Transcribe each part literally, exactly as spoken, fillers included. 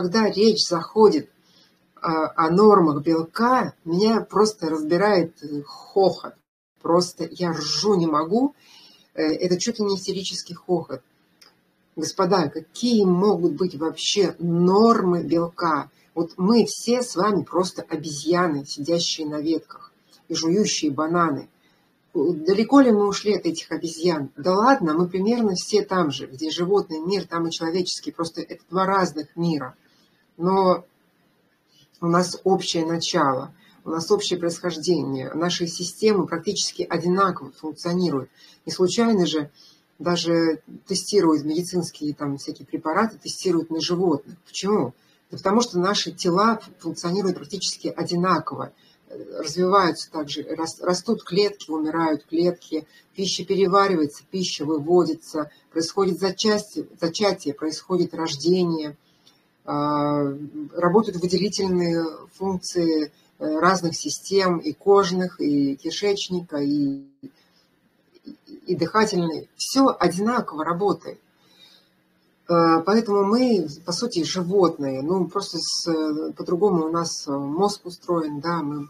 Когда речь заходит о нормах белка, меня просто разбирает хохот. Просто я ржу не могу. Это чуть ли не истерический хохот. Господа, какие могут быть вообще нормы белка? Вот мы все с вами просто обезьяны, сидящие на ветках и жующие бананы. Далеко ли мы ушли от этих обезьян? Да ладно, мы примерно все там же, где животный мир, там и человеческий. Просто это два разных мира. Но у нас общее начало, у нас общее происхождение. Наши системы практически одинаково функционируют. Не случайно же даже тестируют медицинские там всякие препараты, тестируют на животных. Почему? Да потому что наши тела функционируют практически одинаково. Развиваются также, растут клетки, умирают клетки, пища переваривается, пища выводится, происходит зачатие, зачатие происходит рождение. Работают выделительные функции разных систем, и кожных, и кишечника, и, и дыхательные. Все одинаково работает. Поэтому мы, по сути, животные. Ну, просто по-другому у нас мозг устроен, да, мы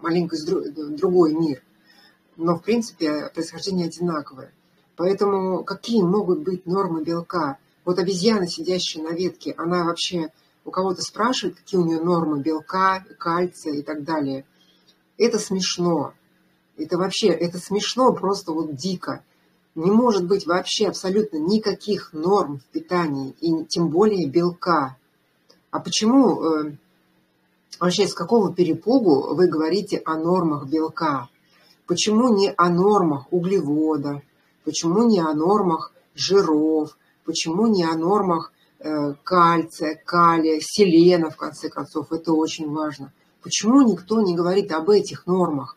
маленько другой мир. Но, в принципе, происхождение одинаковое. Поэтому какие могут быть нормы белка? Вот обезьяна, сидящая на ветке, она вообще у кого-то спрашивает, какие у нее нормы белка, кальция и так далее. Это смешно. Это вообще, это смешно просто вот дико. Не может быть вообще абсолютно никаких норм в питании, и тем более белка. А почему, вообще с какого перепугу вы говорите о нормах белка? Почему не о нормах углеводов? Почему не о нормах жиров? Почему не о нормах кальция, калия, селена, в конце концов, это очень важно. Почему никто не говорит об этих нормах?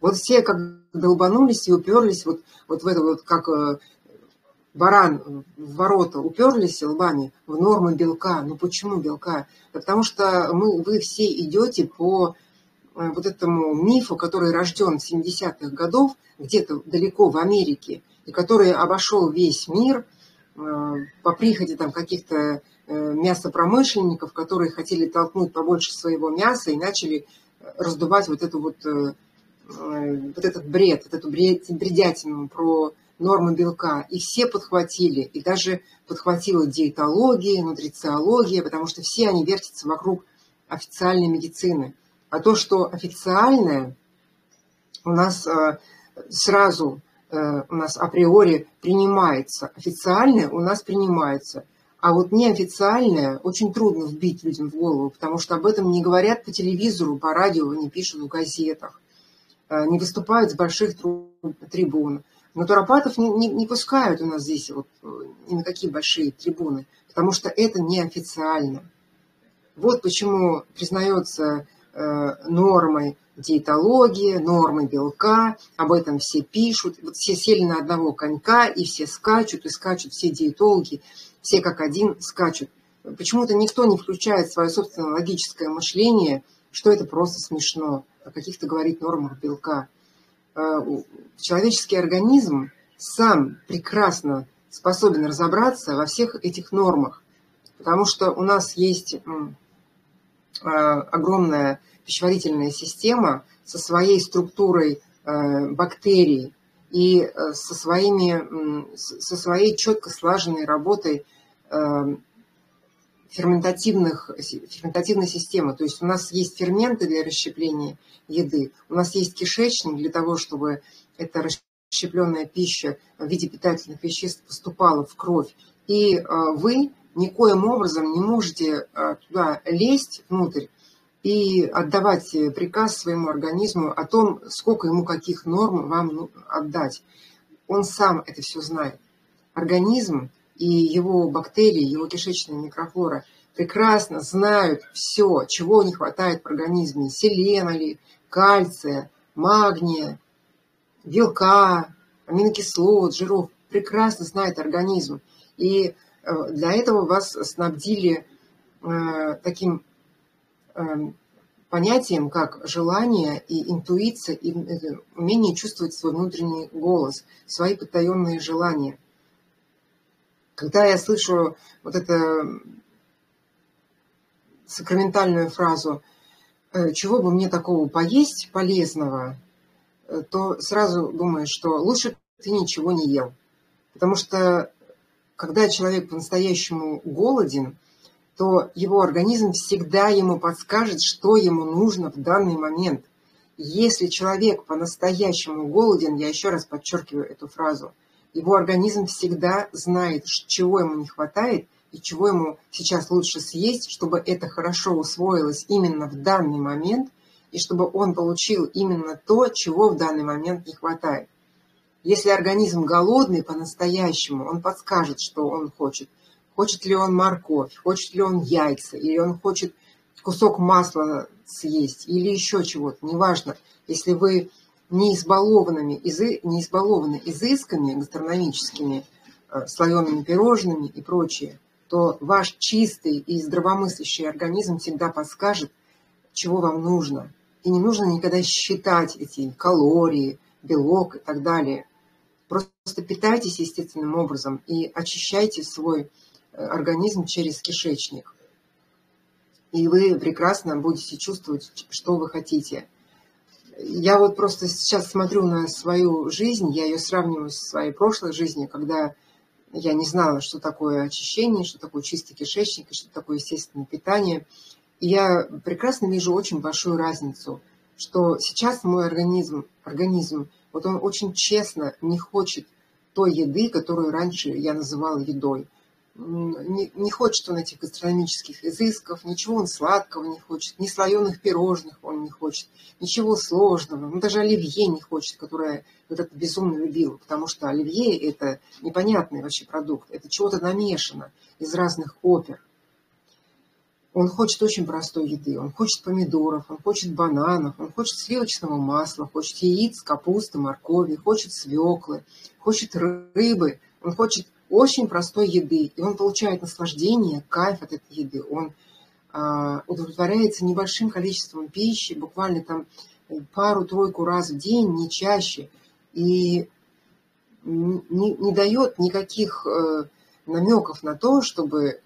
Вот все как долбанулись и уперлись, вот, вот в это вот, как баран в ворота, уперлись лбами в нормы белка. Ну почему белка? Да потому что мы, вы все идете по вот этому мифу, который рожден в семидесятых годах, где-то далеко в Америке, и который обошел весь мир, по приходе там каких-то мясопромышленников, которые хотели толкнуть побольше своего мяса и начали раздувать вот, эту вот, вот этот бред, вот эту бредятину про нормы белка. И все подхватили, и даже подхватила диетология, нутрициология, потому что все они вертятся вокруг официальной медицины. А то, что официальное, у нас сразу... у нас априори принимается. Официальное у нас принимается. А вот неофициальное очень трудно вбить людям в голову, потому что об этом не говорят по телевизору, по радио, не пишут в газетах, не выступают с больших трибун. Но Туропатов не, не, не пускают у нас здесь вот, ни на какие большие трибуны, потому что это неофициально. Вот почему признается нормой диетология, нормы белка, об этом все пишут. Вот все сели на одного конька, и все скачут, и скачут все диетологи, все как один скачут. Почему-то никто не включает свое собственное логическое мышление, что это просто смешно, о каких-то говорить нормах белка. Человеческий организм сам прекрасно способен разобраться во всех этих нормах, потому что у нас есть... огромная пищеварительная система со своей структурой бактерий и со, своими, со своей четко слаженной работой ферментативных, ферментативной системы. То есть у нас есть ферменты для расщепления еды, у нас есть кишечник для того, чтобы эта расщепленная пища в виде питательных веществ поступала в кровь. И вы... никоим образом не можете туда лезть внутрь и отдавать приказ своему организму о том, сколько ему каких норм вам отдать. Он сам это все знает. Организм и его бактерии, его кишечная микрофлора прекрасно знают все, чего не хватает в организме. Селена ли, кальция, магния, белка, аминокислот, жиров. Прекрасно знает организм. И для этого вас снабдили э, таким э, понятием, как желание и интуиция, и э, умение чувствовать свой внутренний голос, свои потаенные желания. Когда я слышу вот это сакраментальную фразу «чего бы мне такого поесть полезного», то сразу думаешь, что лучше ты ничего не ел. Потому что когда человек по-настоящему голоден, то его организм всегда ему подскажет, что ему нужно в данный момент. Если человек по-настоящему голоден, я еще раз подчеркиваю эту фразу, его организм всегда знает, чего ему не хватает и чего ему сейчас лучше съесть, чтобы это хорошо усвоилось именно в данный момент, и чтобы он получил именно то, чего в данный момент не хватает. Если организм голодный по-настоящему, он подскажет, что он хочет. Хочет ли он морковь, хочет ли он яйца, или он хочет кусок масла съесть, или еще чего-то, неважно. Если вы не избалованы, изы, не избалованы изысками гастрономическими, слоеными пирожными и прочее, то ваш чистый и здравомыслящий организм всегда подскажет, чего вам нужно. И не нужно никогда считать эти калории, белок и так далее. Просто питайтесь естественным образом и очищайте свой организм через кишечник. И вы прекрасно будете чувствовать, что вы хотите. Я вот просто сейчас смотрю на свою жизнь, я ее сравниваю со своей прошлой жизнью, когда я не знала, что такое очищение, что такое чистый кишечник и что такое естественное питание. И я прекрасно вижу очень большую разницу, что сейчас мой организм, организм, вот он очень честно не хочет той еды, которую раньше я называла едой. Не, не хочет он этих гастрономических изысков, ничего он сладкого не хочет, ни слоеных пирожных он не хочет, ничего сложного, он даже оливье не хочет, которое вот это безумно любил, потому что оливье – это непонятный вообще продукт, это чего-то намешано из разных опер. Он хочет очень простой еды, он хочет помидоров, он хочет бананов, он хочет сливочного масла, хочет яиц, капусты, моркови, хочет свеклы, хочет рыбы, он хочет очень простой еды. И он получает наслаждение, кайф от этой еды, он а, удовлетворяется небольшим количеством пищи, буквально там пару-тройку раз в день, не чаще, и не, не дает никаких э, намеков на то, чтобы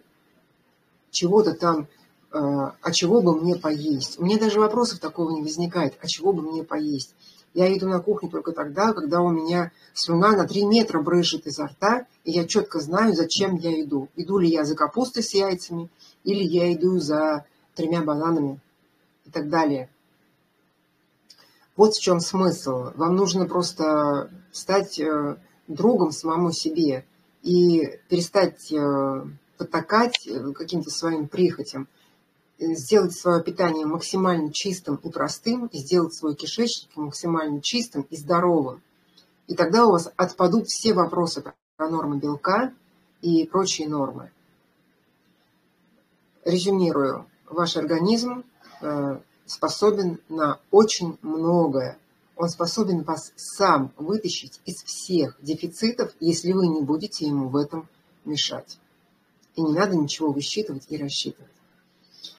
чего-то там... а чего бы мне поесть? У меня даже вопросов такого не возникает. А чего бы мне поесть? Я иду на кухню только тогда, когда у меня слюна на три метра брызжет изо рта, и я четко знаю, зачем я иду. Иду ли я за капустой с яйцами, или я иду за тремя бананами и так далее. Вот в чем смысл. Вам нужно просто стать другом самому себе и перестать потакать каким-то своим прихотям, сделать свое питание максимально чистым и простым, и сделать свой кишечник максимально чистым и здоровым. И тогда у вас отпадут все вопросы про нормы белка и прочие нормы. Резюмирую, ваш организм способен на очень многое. Он способен вас сам вытащить из всех дефицитов, если вы не будете ему в этом мешать. И не надо ничего высчитывать и рассчитывать.